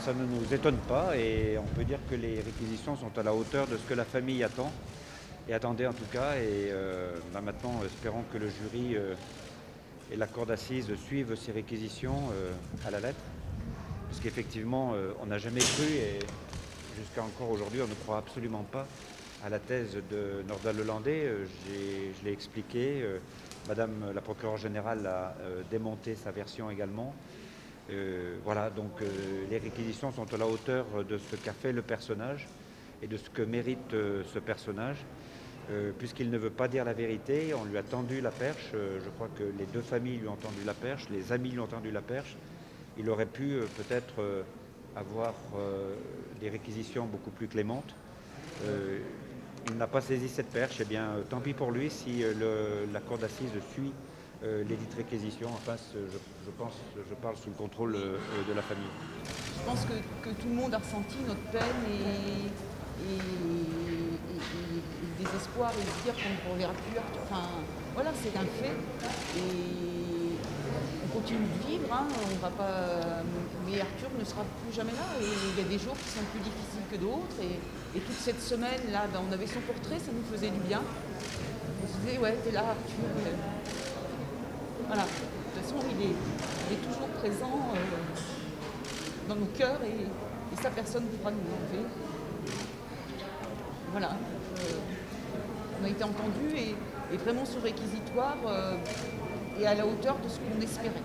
ça ne nous étonne pas et on peut dire que les réquisitions sont à la hauteur de ce que la famille attend et attendait en tout cas. Et maintenant, espérons que le jury et la cour d'assises suivent ces réquisitions à la lettre. Parce qu'effectivement, on n'a jamais cru et jusqu'à encore aujourd'hui, on ne croit absolument pas à la thèse de Nordahl Lelandais. Je l'ai expliqué. Madame la procureure générale a démonté sa version également. Voilà, donc les réquisitions sont à la hauteur de ce qu'a fait le personnage et de ce que mérite ce personnage. Puisqu'il ne veut pas dire la vérité, on lui a tendu la perche. Je crois que les deux familles lui ont tendu la perche, les amis lui ont tendu la perche. Il aurait pu peut-être avoir des réquisitions beaucoup plus clémentes. Il n'a pas saisi cette perche, et bien tant pis pour lui si la cour d'assises suit l'édite réquisition. Enfin, je parle sous le contrôle de la famille. Je pense que tout le monde a ressenti notre peine et désespoir et se dire qu'on ne reverra plus. Enfin, voilà, c'est un fait. Et on continue de vivre, hein, on va pas. Mais Arthur ne sera plus jamais là. Et il y a des jours qui sont plus difficiles que d'autres. Et toute cette semaine, là, on avait son portrait, ça nous faisait du bien. On se disait, ouais, t'es là, Arthur. Voilà. De toute façon, il est toujours présent dans nos cœurs et sa personne ne pourra nous enlever. Voilà. On a été entendus et vraiment ce réquisitoire est à la hauteur de ce qu'on espérait.